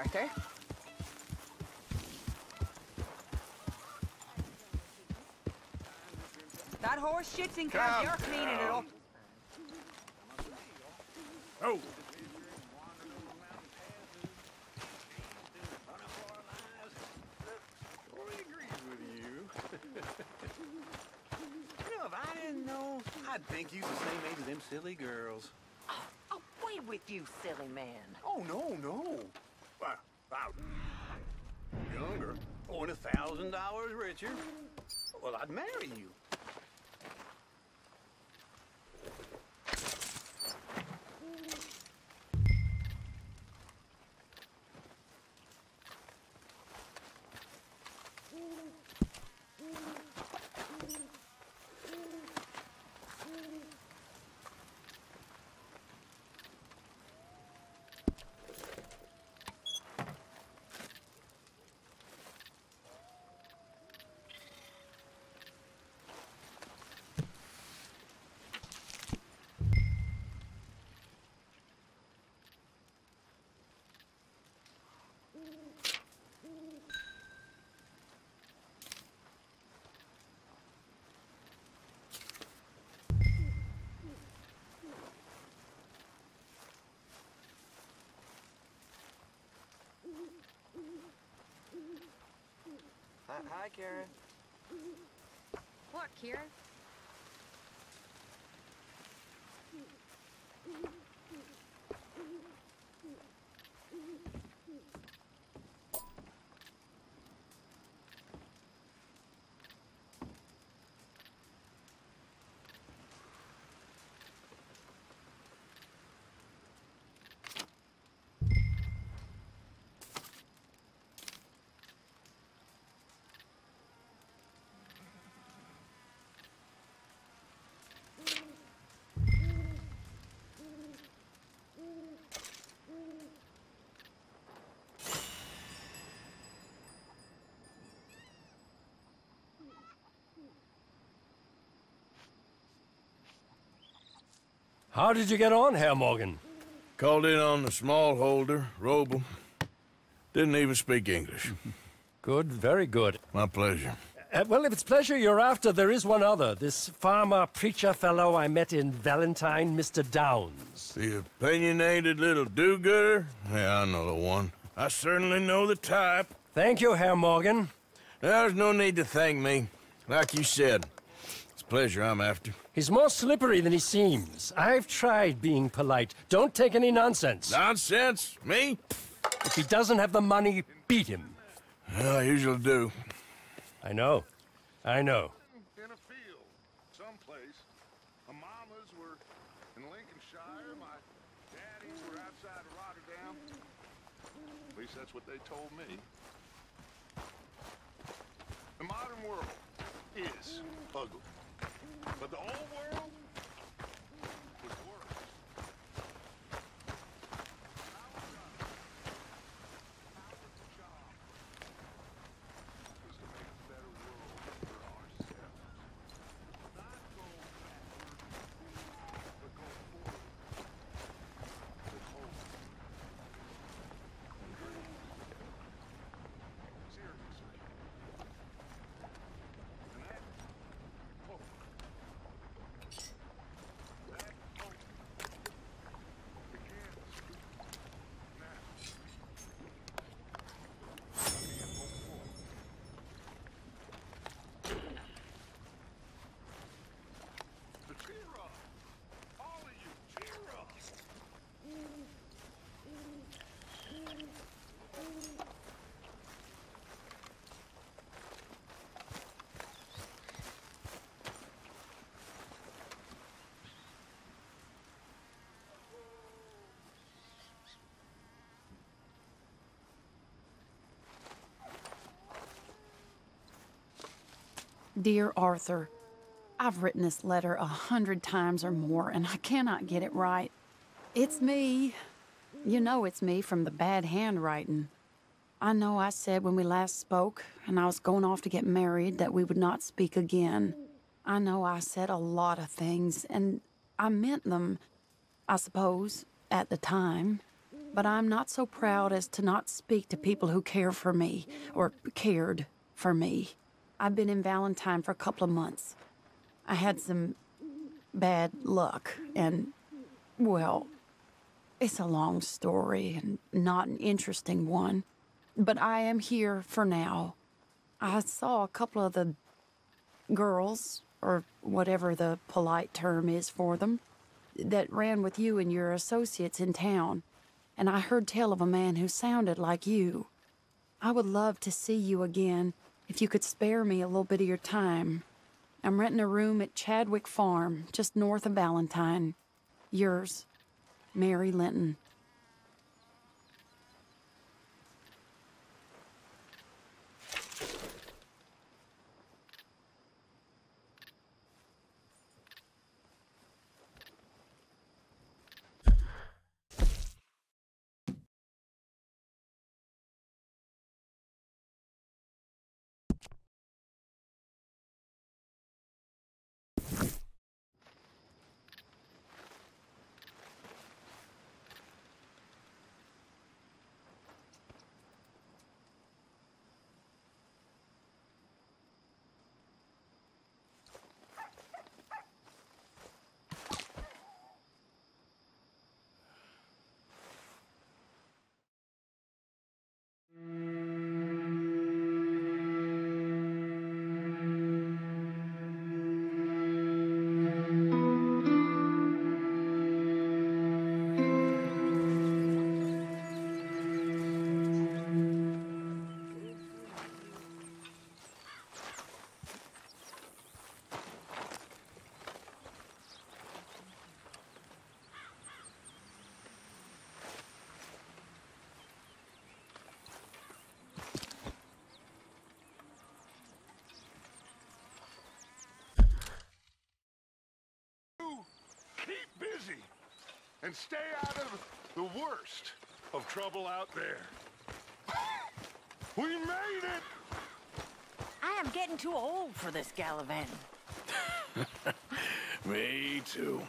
Arthur. That horse shit's in camp. You're cleaning it up. Oh! I'd think you the same age as them silly girls. Oh, away with you, silly man. Oh, no, no. Well, about younger or $1,000 richer. Well, I'd marry you. Hi, Karen. What, Karen? How did you get on, Herr Morgan? Called in on the small holder, Roble. Didn't even speak English. Good, very good. My pleasure. Well, if it's pleasure you're after, there is one other. This farmer preacher fellow I met in Valentine, Mr. Downs. The opinionated little do-gooder? Yeah, I know the one. I certainly know the type. Thank you, Herr Morgan. There's no need to thank me. Like you said, it's a pleasure I'm after. He's more slippery than he seems. I've tried being polite. Don't take any nonsense. Nonsense? Me? If he doesn't have the money, beat him. Well, I usually do. I know. I know. In a field, someplace, my mamas were in Lincolnshire, my daddies were outside of Rotterdam. At least that's what they told me. The modern world is ugly. But the old world was Dear Arthur, I've written this letter 100 times or more, and I cannot get it right. It's me. You know it's me from the bad handwriting. I know I said when we last spoke, and I was going off to get married, that we would not speak again. I know I said a lot of things, and I meant them, I suppose, at the time. but I'm not so proud as to not speak to people who care for me, or cared for me. I've been in Valentine for a couple of months. I had some bad luck, and, well, it's a long story and not an interesting one, but I am here for now. I saw a couple of the girls, or whatever the polite term is for them, that ran with you and your associates in town, and I heard tell of a man who sounded like you. I would love to see you again if you could spare me a little bit of your time. I'm renting a room at Chadwick Farm, just north of Valentine. Yours, Mary Linton. And stay out of the worst of trouble out there. We made it! I am getting too old for this gallivanting. Me too.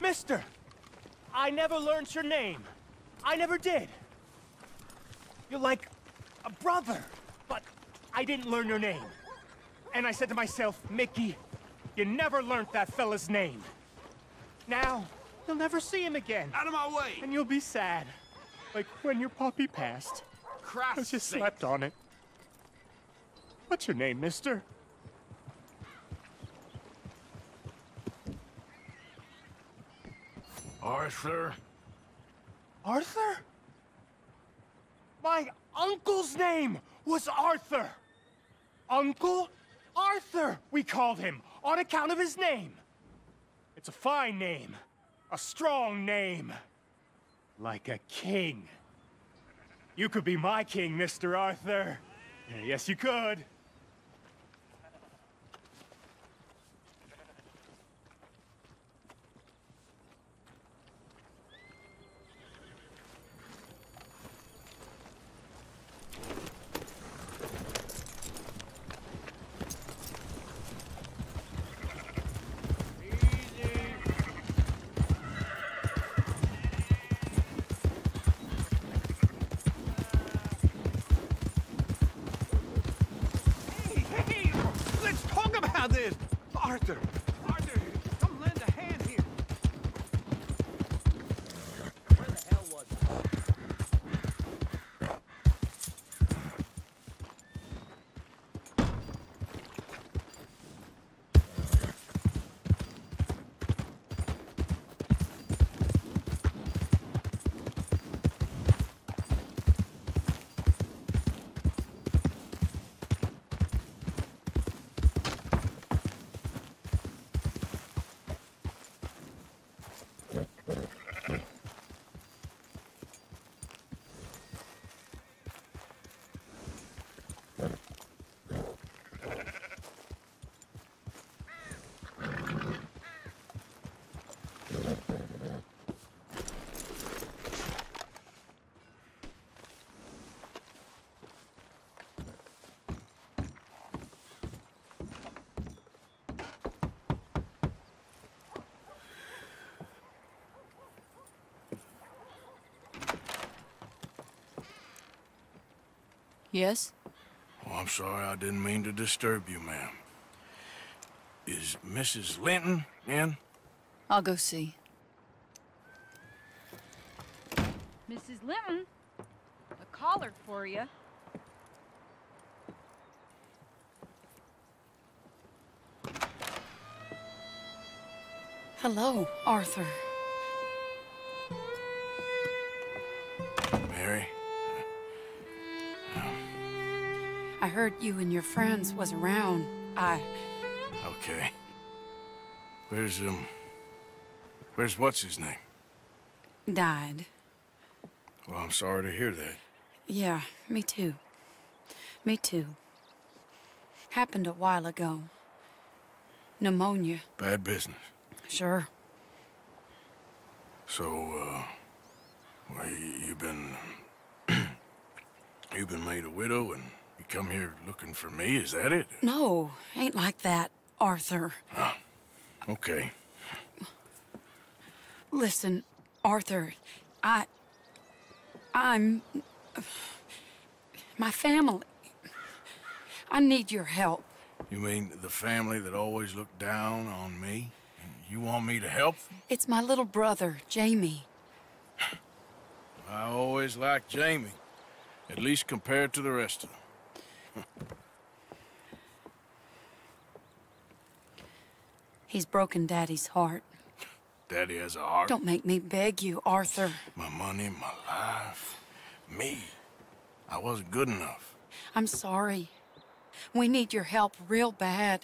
Mister! I never learned your name. I never did. You're like a brother, but I didn't learn your name. And I said to myself, Mickey, you never learned that fella's name. Now, you'll never see him again. Out of my way! And you'll be sad. Like when your puppy passed. Christ I just sake. Slept on it. What's your name, mister? Arthur. Arthur? My uncle's name was Arthur. Uncle Arthur, we called him, on account of his name. It's a fine name, a strong name, like a king. You could be my king, Mr. Arthur. Yes, you could. Arthur! Arthur! Come lend a hand here! Where the hell was Yes? Oh, I'm sorry. I didn't mean to disturb you, ma'am. Is Mrs. Linton in? I'll go see. Mrs. Linton? A caller for you. Hello, Arthur. Mary? I heard you and your friends was around. Okay. Where's what's-his-name? Died. Well, I'm sorry to hear that. Yeah, me too. Me too. Happened a while ago. Pneumonia. Bad business. Sure. So, well, you've been made a widow and... You come here looking for me, is that it? No, ain't like that, Arthur. Oh, okay. Listen, Arthur, my family. I need your help. You mean the family that always looked down on me? You want me to help? It's my little brother, Jamie. I always liked Jamie, at least compared to the rest of them. He's broken Daddy's heart. Daddy has a heart? Don't make me beg you, Arthur. My money, my life, me. I wasn't good enough. I'm sorry. We need your help real bad.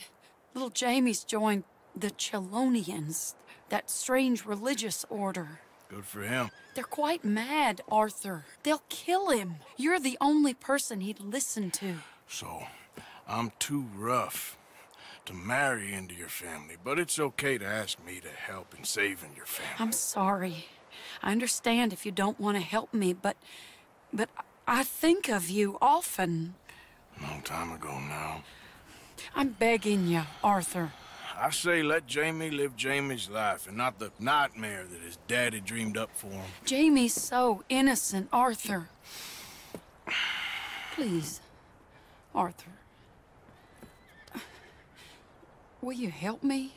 Little Jamie's joined the Chelonians, that strange religious order. Good for him. They're quite mad, Arthur. They'll kill him. You're the only person he'd listen to. So, I'm too rough to marry into your family, but it's okay to ask me to help in saving your family. I'm sorry. I understand if you don't want to help me, but I think of you often. A long time ago now. I'm begging you, Arthur. I say let Jamie live Jamie's life and not the nightmare that his daddy dreamed up for him. Jamie's so innocent, Arthur. Please, Arthur. Will you help me?